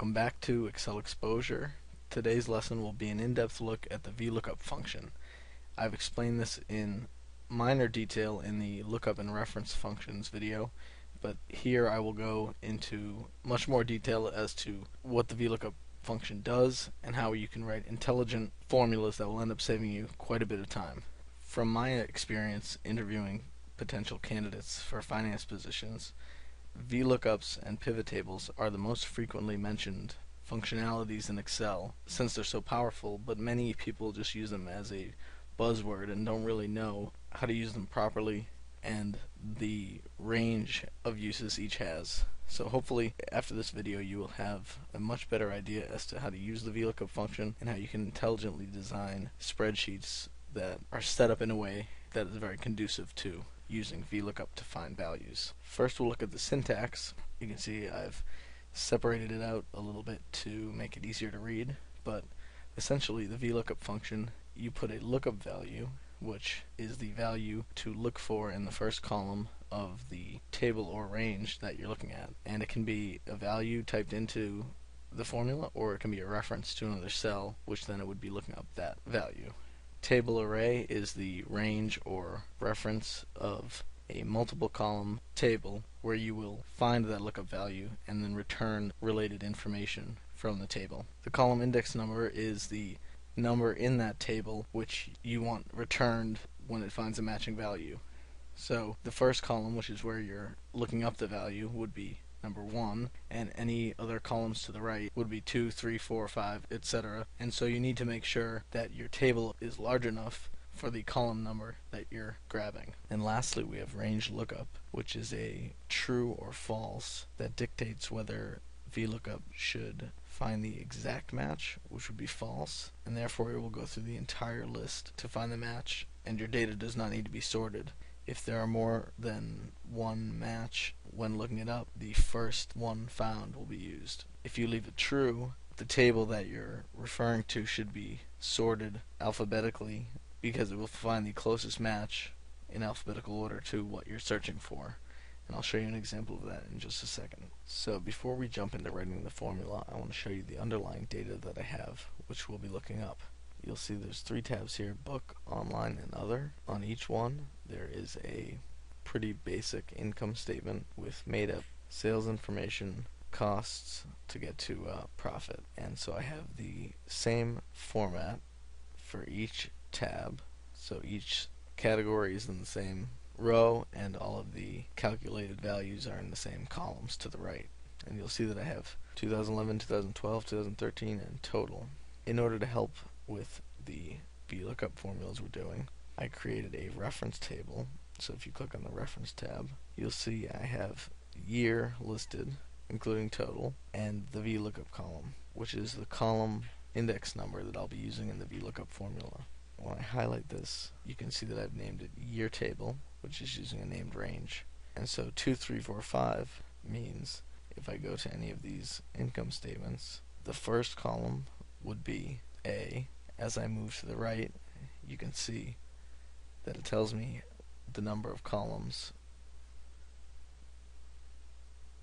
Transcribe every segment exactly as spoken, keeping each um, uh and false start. Welcome back to Excel Exposure. Today's lesson will be an in-depth look at the VLOOKUP function. I've explained this in minor detail in the Lookup and Reference Functions video, but here I will go into much more detail as to what the VLOOKUP function does and how you can write intelligent formulas that will end up saving you quite a bit of time. From my experience interviewing potential candidates for finance positions, VLOOKUPs and pivot tables are the most frequently mentioned functionalities in Excel since they're so powerful, but many people just use them as a buzzword and don't really know how to use them properly and the range of uses each has. So hopefully after this video you will have a much better idea as to how to use the VLOOKUP function and how you can intelligently design spreadsheets that are set up in a way that is very conducive to using VLOOKUP to find values. First we'll look at the syntax. You can see I've separated it out a little bit to make it easier to read, but essentially the VLOOKUP function, you put a lookup value, which is the value to look for in the first column of the table or range that you're looking at, and it can be a value typed into the formula or it can be a reference to another cell, which then it would be looking up that value. Table array is the range or reference of a multiple column table where you will find that lookup value and then return related information from the table. The column index number is the number in that table which you want returned when it finds a matching value. So the first column, which is where you're looking up the value, would be number one, and any other columns to the right would be two, three, four, five, et cetera. And so you need to make sure that your table is large enough for the column number that you're grabbing. And lastly, we have range lookup, which is a true or false that dictates whether VLOOKUP should find the exact match, which would be false, and therefore it will go through the entire list to find the match, and your data does not need to be sorted. If there are more than one match when looking it up, the first one found will be used. If you leave it true, the table that you're referring to should be sorted alphabetically because it will find the closest match in alphabetical order to what you're searching for. And I'll show you an example of that in just a second. So before we jump into writing the formula, I want to show you the underlying data that I have, which we'll be looking up. You'll see there's three tabs here: book, online, and other. On each one there is a pretty basic income statement with made up sales information, costs to get to uh, profit. And so I have the same format for each tab, so each category is in the same row and all of the calculated values are in the same columns to the right. And you'll see that I have two thousand eleven, two thousand twelve, two thousand thirteen, and total. In order to help with the VLOOKUP formulas we're doing, I created a reference table. So if you click on the reference tab, you'll see I have year listed, including total, and the VLOOKUP column, which is the column index number that I'll be using in the VLOOKUP formula. When I highlight this, you can see that I've named it year table, which is using a named range. And so two, three, four, five means if I go to any of these income statements, the first column would be A. As I move to the right, you can see that it tells me the number of columns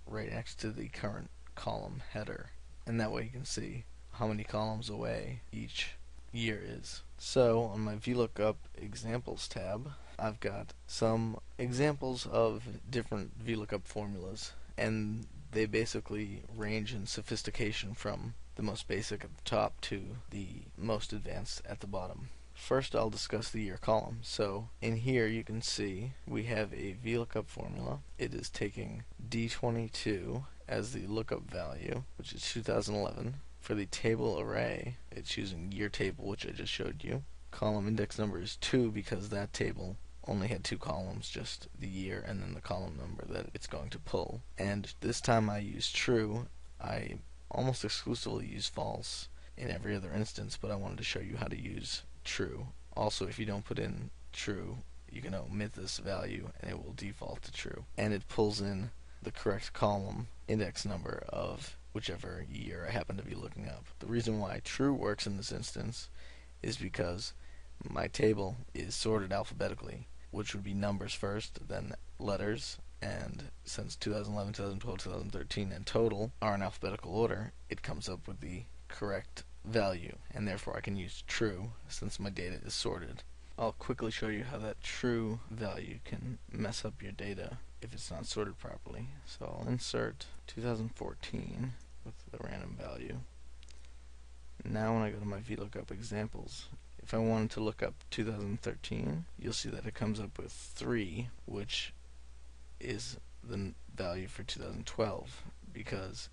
right next to the current column header, and that way you can see how many columns away each year is. So on my VLOOKUP examples tab, I've got some examples of different VLOOKUP formulas, and they basically range in sophistication from the most basic at the top to the most advanced at the bottom. First I'll discuss the year column. So in here you can see we have a VLOOKUP formula. It is taking D twenty-two as the lookup value, which is two thousand eleven. For the table array, it's using year table, which I just showed you. Column index number is two because that table only had two columns, just the year and then the column number that it's going to pull. And this time I use true. I almost exclusively use false in every other instance, but I wanted to show you how to use true. Also, if you don't put in true, you can omit this value and it will default to true, and it pulls in the correct column index number of whichever year I happen to be looking up. The reason why true works in this instance is because my table is sorted alphabetically, which would be numbers first, then letters, and since two thousand eleven, two thousand twelve, two thousand thirteen and total are in alphabetical order, it comes up with the correct value, and therefore I can use true since my data is sorted. I'll quickly show you how that true value can mess up your data if it's not sorted properly. So I'll insert two thousand fourteen with the random value. Now when I go to my VLOOKUP examples, if I wanted to look up two thousand thirteen, you'll see that it comes up with three, which is the value for two thousand twelve, because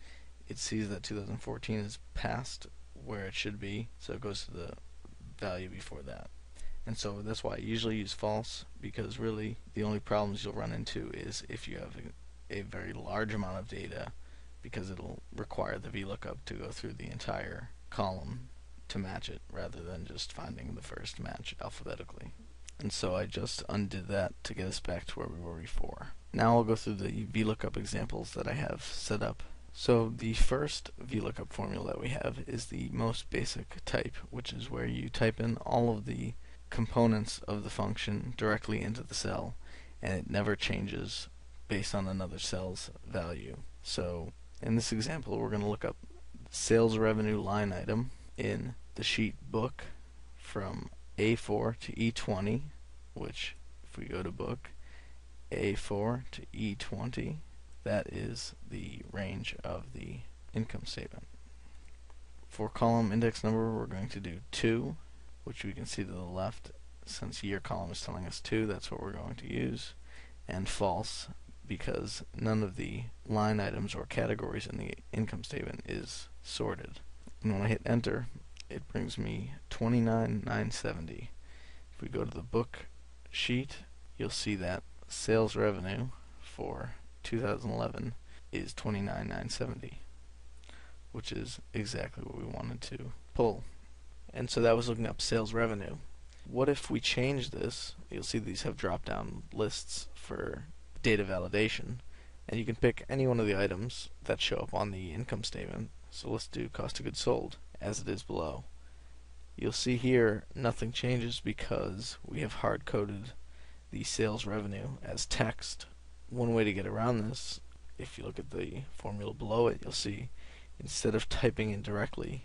it sees that two thousand fourteen is past where it should be, so it goes to the value before that. And so that's why I usually use false, because really the only problems you'll run into is if you have a, a very large amount of data, because it'll require the VLOOKUP to go through the entire column to match it rather than just finding the first match alphabetically. And so I just undid that to get us back to where we were before. Now I'll go through the VLOOKUP examples that I have set up. So the first VLOOKUP formula that we have is the most basic type, which is where you type in all of the components of the function directly into the cell, and it never changes based on another cell's value. So in this example, we're going to look up sales revenue line item in the sheet book from A four to E twenty, which if we go to book, A four to E twenty, that is the range of the income statement. For column index number, we're going to do two, which we can see to the left. Since year column is telling us two, that's what we're going to use. And false, because none of the line items or categories in the income statement is sorted. And when I hit enter, it brings me twenty-nine thousand nine hundred seventy. If we go to the book sheet, you'll see that sales revenue for two thousand eleven is twenty-nine thousand nine hundred seventy, which is exactly what we wanted to pull. And so that was looking up sales revenue. What if we change this? You'll see these have drop-down lists for data validation, and you can pick any one of the items that show up on the income statement. So let's do cost of goods sold as it is below. You'll see here nothing changes because we have hard-coded the sales revenue as text. One way to get around this, if you look at the formula below it, you'll see instead of typing in directly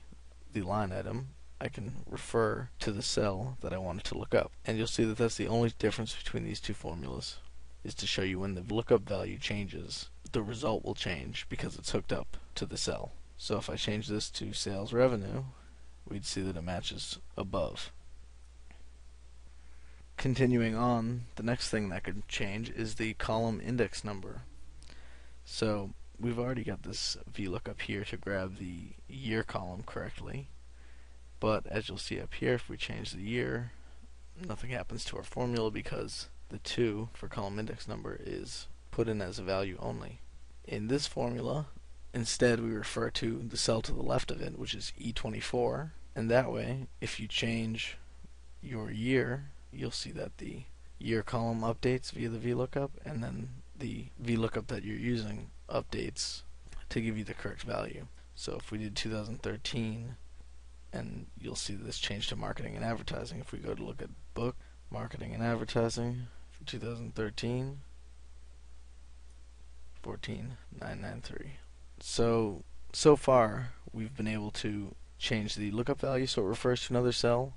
the line item, I can refer to the cell that I wanted to look up. And you'll see that that's the only difference between these two formulas, is to show you when the lookup value changes, the result will change because it's hooked up to the cell. So if I change this to sales revenue, we'd see that it matches above. Continuing on, the next thing that could change is the column index number. So we've already got this VLOOKUP here to grab the year column correctly, but as you'll see up here, if we change the year, nothing happens to our formula because the two for column index number is put in as a value only. In this formula, instead we refer to the cell to the left of it, which is E twenty-four, and that way, if you change your year, you'll see that the year column updates via the VLOOKUP, and then the VLOOKUP that you're using updates to give you the correct value. So if we did two thousand thirteen, and you'll see this change to marketing and advertising. If we go to look at book, marketing and advertising for two thousand thirteen, fourteen thousand nine hundred ninety-three. So, so far we've been able to change the lookup value so it refers to another cell,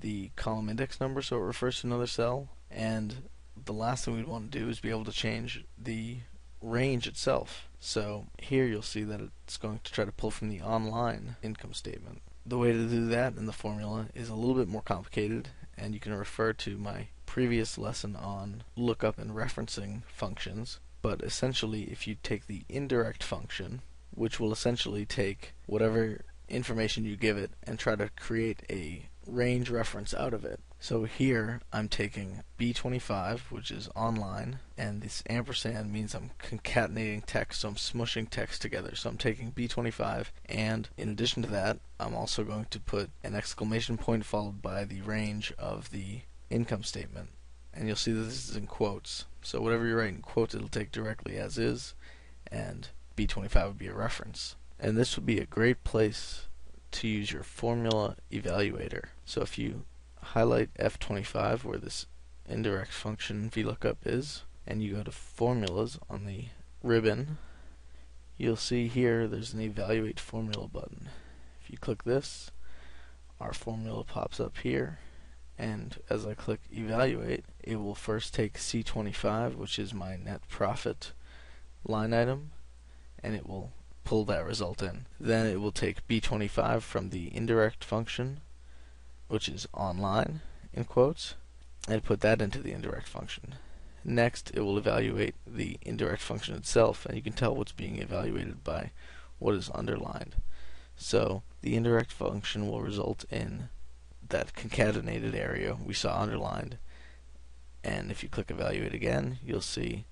the column index number so it refers to another cell, and the last thing we'd want to do is be able to change the range itself. So here you'll see that it's going to try to pull from the online income statement. The way to do that in the formula is a little bit more complicated, and you can refer to my previous lesson on lookup and referencing functions, but essentially if you take the indirect function, which will essentially take whatever information you give it and try to create a range reference out of it. So here I'm taking B twenty-five, which is online, and this ampersand means I'm concatenating text, so I'm smushing text together. So I'm taking B twenty-five, and in addition to that, I'm also going to put an exclamation point followed by the range of the income statement. And you'll see that this is in quotes. So whatever you write in quotes, it'll take directly as is, and B twenty-five would be a reference. And this would be a great place to use your formula evaluator. So if you highlight F twenty-five, where this indirect function VLOOKUP is, and you go to formulas on the ribbon, you'll see here there's an evaluate formula button. If you click this, our formula pops up here, and as I click evaluate, it will first take C twenty-five, which is my net profit line item, and it will pull that result in. Then it will take B twenty-five from the indirect function, which is online in quotes, and put that into the indirect function. Next, it will evaluate the indirect function itself, and you can tell what's being evaluated by what is underlined. So the indirect function will result in that concatenated area we saw underlined, and if you click evaluate again, you'll see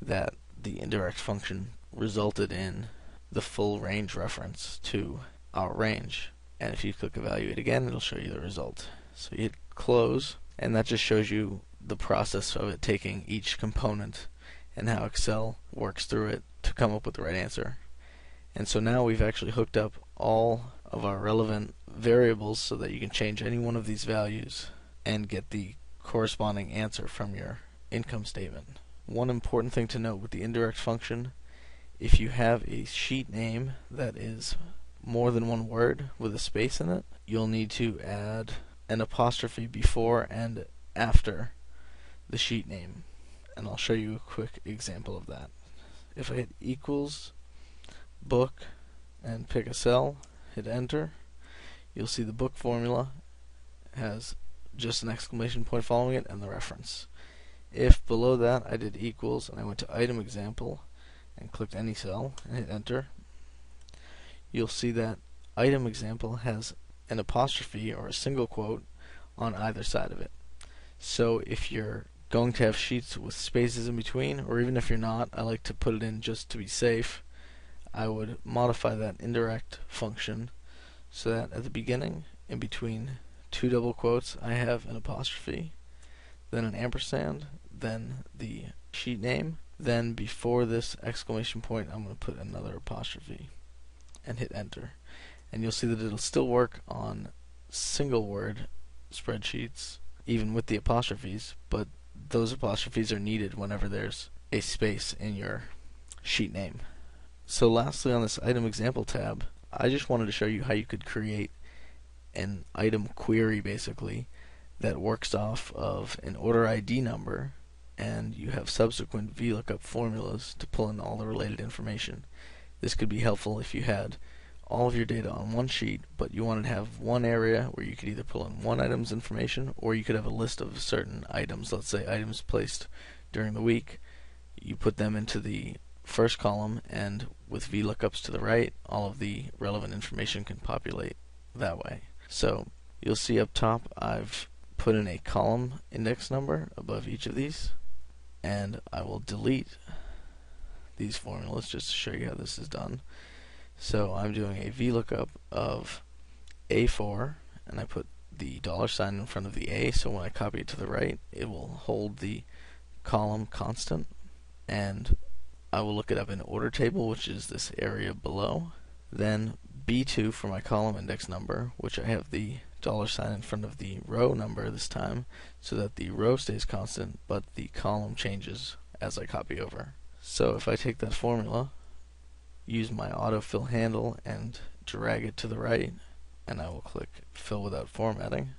that the indirect function resulted in the full range reference to our range. And if you click evaluate again, it'll show you the result. So you hit close, and that just shows you the process of it taking each component and how Excel works through it to come up with the right answer. And so now we've actually hooked up all of our relevant variables so that you can change any one of these values and get the corresponding answer from your income statement. One important thing to note with the indirect function, if you have a sheet name that is more than one word with a space in it, you'll need to add an apostrophe before and after the sheet name. And I'll show you a quick example of that. If I hit equals book and pick a cell, hit enter, you'll see the book formula has just an exclamation point following it and the reference. If below that I did equals and I went to item example and clicked any cell and hit enter, you'll see that item example has an apostrophe or a single quote on either side of it. So if you're going to have sheets with spaces in between, or even if you're not, I like to put it in just to be safe, I would modify that indirect function so that at the beginning, in between two double quotes, I have an apostrophe, then an ampersand, then the sheet name, then before this exclamation point I'm going to put another apostrophe and hit enter. And you'll see that it'll still work on single word spreadsheets even with the apostrophes, but those apostrophes are needed whenever there's a space in your sheet name. So lastly, on this item example tab, I just wanted to show you how you could create an item query basically that works off of an order I D number, and you have subsequent VLOOKUP formulas to pull in all the related information. This could be helpful if you had all of your data on one sheet, but you wanted to have one area where you could either pull in one item's information, or you could have a list of certain items, let's say items placed during the week. You put them into the first column, and with VLOOKUPs to the right, all of the relevant information can populate that way. So you'll see up top I've put in a column index number above each of these, and I will delete these formulas just to show you how this is done. So I'm doing a VLOOKUP of A four, and I put the dollar sign in front of the A, so when I copy it to the right, it will hold the column constant, and I will look it up in order table, which is this area below, then B two for my column index number, which I have the dollar sign in front of the row number this time, so that the row stays constant, but the column changes as I copy over. So if I take that formula, use my autofill handle and drag it to the right, and I will click fill without formatting,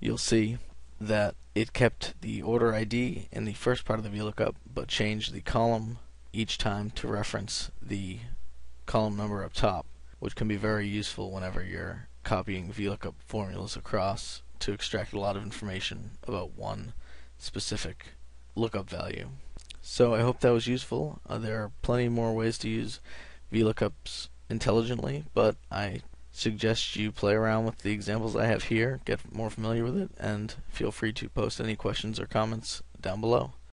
you'll see that it kept the order I D in the first part of the VLOOKUP, but changed the column each time to reference the column number up top, which can be very useful whenever you're copying VLOOKUP formulas across to extract a lot of information about one specific lookup value. So I hope that was useful. Uh, there are plenty more ways to use VLOOKUPs intelligently, but I suggest you play around with the examples I have here, get more familiar with it, and feel free to post any questions or comments down below.